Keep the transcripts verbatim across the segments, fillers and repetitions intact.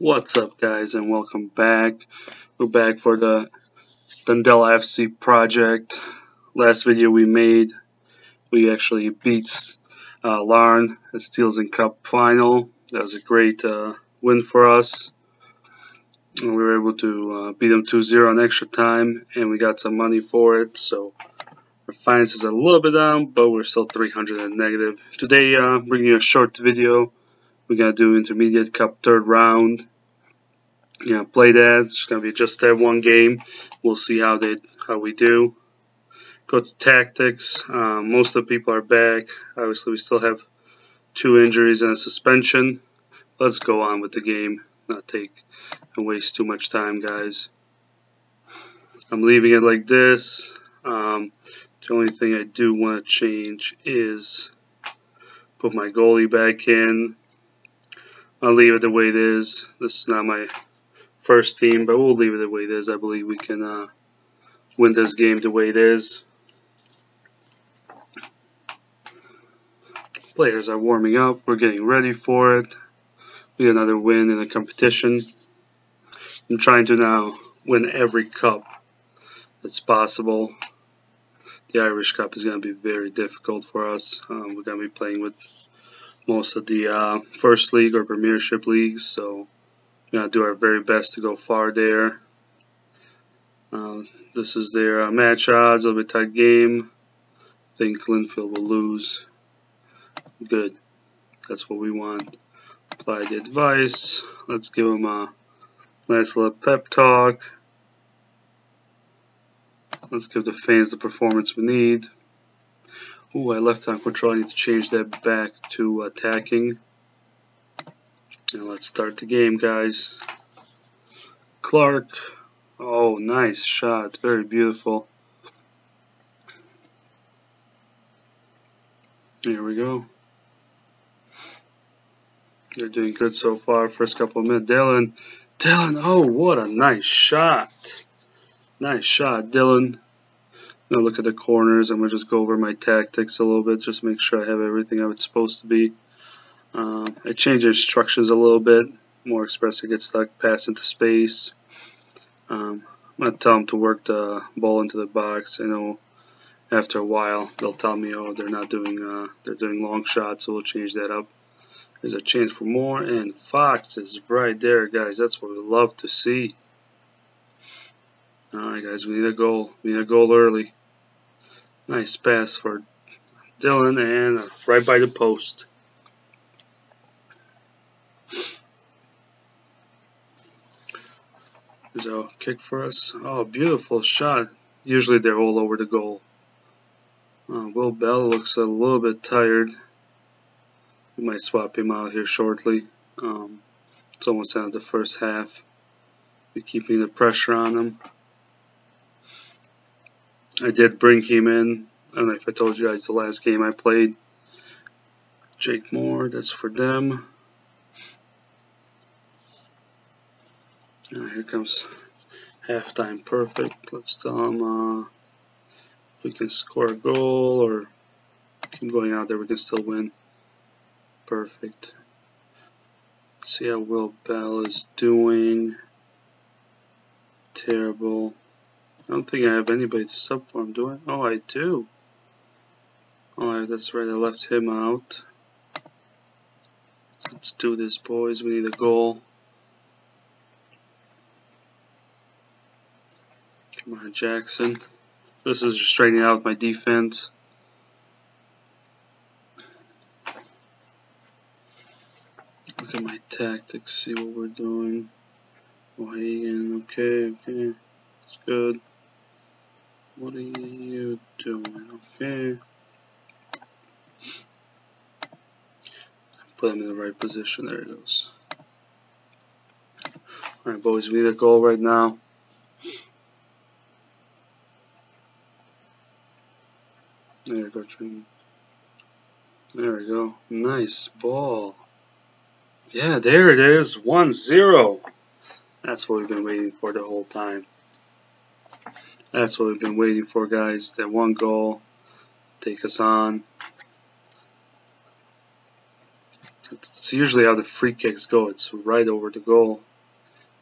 What's up, guys, and welcome back. We're back for the Dundela F C project. Last video we made, we actually beat uh, Larne at Steels and Cup final. That was a great uh, win for us. And we were able to uh, beat them two zero in extra time, and we got some money for it. So our finances are a little bit down, but we're still three hundred and negative. Today, uh, I'm bringing you a short video. We're going to do Intermediate Cup third round. We're going to play that. It's going to be just that one game. We'll see how they how we do. Go to tactics. Uh, most of the people are back. Obviously, we still have two injuries and a suspension. Let's go on with the game. Not take and waste too much time, guys. I'm leaving it like this. Um, the only thing I do want to change is put my goalie back in. I'll leave it the way it is. This is not my first team, but we'll leave it the way it is. I believe we can uh, win this game the way it is. Players are warming up. We're getting ready for it. We get another win in the competition. I'm trying to now win every cup that's possible. The Irish Cup is going to be very difficult for us. Um, we're going to be playing with most of the uh, first league or premiership leagues, so we're going to do our very best to go far there. Uh, this is their uh, match odds, a little bit tight game. I think Linfield will lose. Good. That's what we want. Apply the advice. Let's give them a nice little pep talk. Let's give the fans the performance we need. Ooh, I left on control. I need to change that back to attacking. And let's start the game, guys. Clark. Oh, nice shot. Very beautiful. Here we go. They're doing good so far. First couple of minutes. Dylan. Dylan. Oh, what a nice shot. Nice shot, Dylan. Now look at the corners. I'm going to just go over my tactics a little bit, just make sure I have everything I was supposed to be. Uh, I change instructions a little bit. More expressive, get stuck, pass into space. Um, I'm going to tell them to work the ball into the box. I know after a while they'll tell me, oh, they're not doing, uh, they're doing long shots, so we'll change that up. There's a chance for more, and Fox is right there, guys. That's what we love to see. Alright, guys, we need a goal. We need a goal early. Nice pass for Dylan, and right by the post. There's a kick for us. Oh, beautiful shot. Usually they're all over the goal. Uh, Will Bell looks a little bit tired. We might swap him out here shortly. Um, it's almost out of the first half. We're keeping the pressure on him. I did bring him in. I don't know if I told you guys the last game I played. Jake Moore, that's for them. Uh, here comes halftime perfect. Let's tell them uh, if we can score a goal or keep going out there, we can still win. Perfect. Let's see how Will Bell is doing. Terrible. I don't think I have anybody to sub for him, do I? Oh, I do. Alright, that's right, I left him out. Let's do this, boys. We need a goal. Come on, Jackson. This is just straightening out my defense. Look at my tactics, see what we're doing. O'Hagan, okay, okay. That's good. What are you doing? Okay. Put him in the right position. There it goes. Alright, boys, we need a goal right now. There you go, Trini. There we go. Nice ball. Yeah, there it is. one zero. That's what we've been waiting for the whole time. That's what we've been waiting for, guys. That one goal. Take us on. It's usually how the free kicks go. It's right over the goal.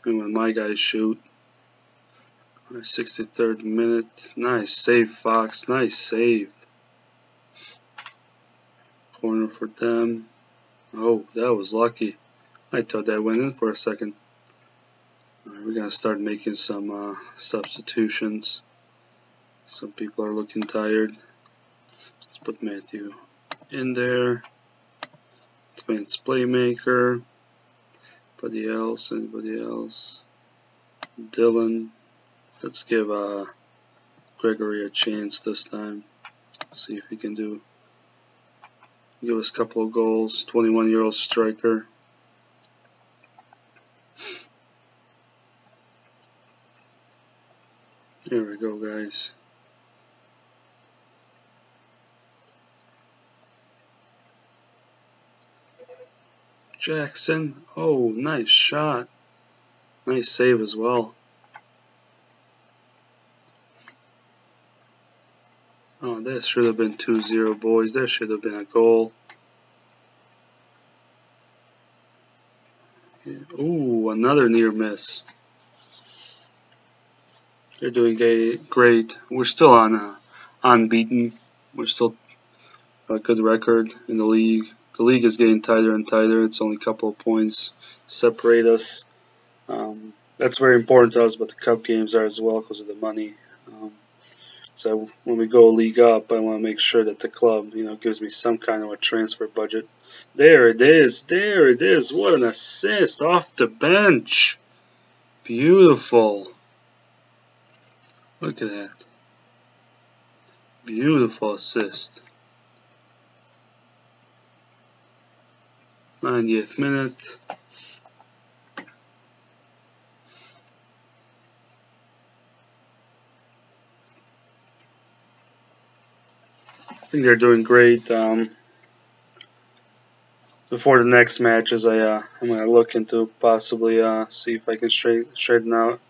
been when my guys shoot. sixty-third minute. Nice save, Fox. Nice save. Corner for them. Oh, that was lucky. I thought that went in for a second. Alright, we're going to start making some uh, substitutions. Some people are looking tired. Let's put Matthew in there. Advanced playmaker. Anybody else? Anybody else? Dylan. Let's give uh, Gregory a chance this time. See if he can do. Give us a couple of goals. twenty-one-year-old striker. There we go, guys. Jackson. Oh, nice shot. Nice save as well. Oh, that should have been two zero, boys. That should have been a goal. Yeah. Ooh, another near miss. They're doing great. We're still on uh, unbeaten. We're still a good record in the league. The league is getting tighter and tighter. It's only a couple of points separate us. Um, that's very important to us, but the cup games are as well because of the money. Um, So when we go league up, I want to make sure that the club, you know, gives me some kind of a transfer budget. There it is. There it is. What an assist off the bench. Beautiful. Look at that. Beautiful assist. ninetieth minute. I think they're doing great. Um, before the next matches, I uh, I'm gonna look into possibly uh, see if I can straight, straighten out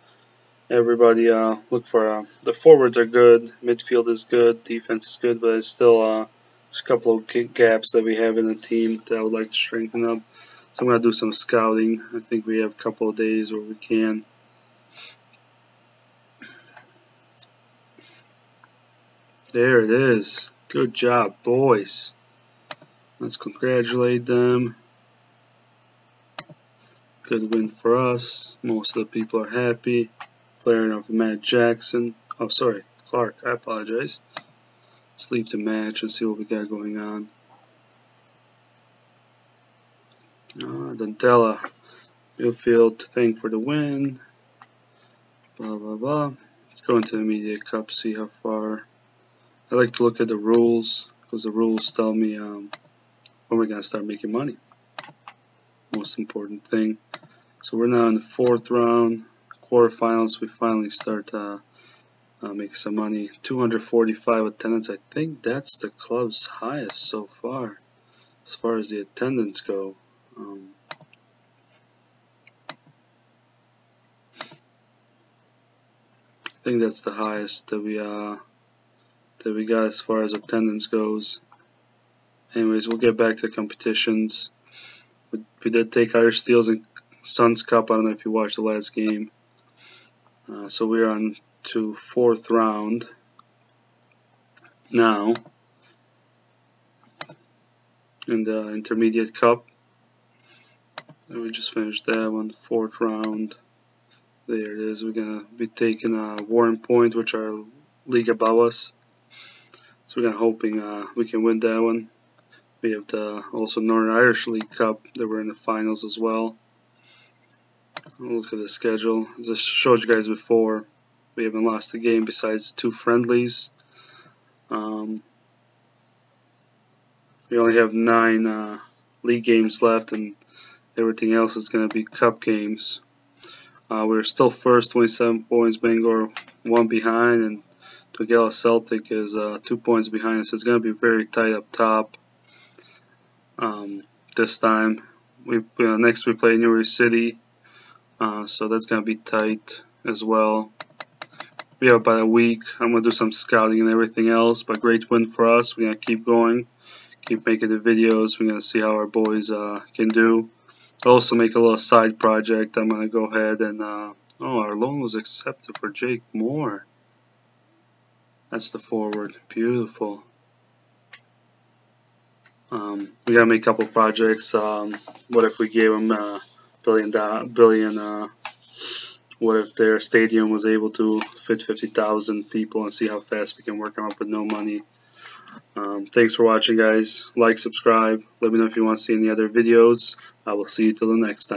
everybody. Uh, look for uh, the forwards are good, midfield is good, defense is good, but it's still uh, there's a couple of gaps that we have in the team that I would like to strengthen up. So I'm gonna do some scouting. I think we have a couple of days where we can. There it is. Good job, boys. Let's congratulate them. Good win for us. Most of the people are happy. Player of Matt Jackson. Oh, sorry, Clark. I apologize. Let's leave the match and see what we got going on. Uh, Dundela. Newfield to thank for the win. Blah, blah, blah. Let's go into the Intermediate Cup, see how far. I like to look at the rules because the rules tell me um, when we're going to start making money. Most important thing. So we're now in the fourth round, quarterfinals. We finally start uh, uh, making some money. two hundred forty-five attendance. I think that's the club's highest so far, as far as the attendance go. Um, I think that's the highest that we uh, that we got as far as attendance goes. Anyways, we'll get back to the competitions. We, we did take Irish Steel's and Sun's Cup. I don't know if you watched the last game. Uh, so we're on to fourth round now in the Intermediate Cup. And we just finished that one, fourth round. There it is. We're gonna be taking uh, Warren Point, which are league above us. So we're hoping uh, we can win that one. We have the also Northern Irish League Cup that we're in the finals as well. Look at the schedule. As I showed you guys before, we haven't lost a game besides two friendlies. Um, we only have nine uh, league games left, and everything else is going to be cup games. Uh, we're still first, twenty-seven points. Bangor one behind, and Dundela Celtic is uh, two points behind, so it's going to be very tight up top um, this time. We uh, next we play Newry City, uh, so that's going to be tight as well. We have about a week. I'm going to do some scouting and everything else, but great win for us. We're going to keep going, keep making the videos. We're going to see how our boys uh, can do. also make a little side project. I'm going to go ahead and, uh, oh, our loan was accepted for Jake Moore. That's the forward. Beautiful. Um, we got to make a couple projects. Um, what if we gave them a billion, billion, uh, what if their stadium was able to fit fifty thousand people, and see how fast we can work them up with no money. Um, thanks for watching, guys. Like, subscribe. Let me know if you want to see any other videos. I will see you till the next time.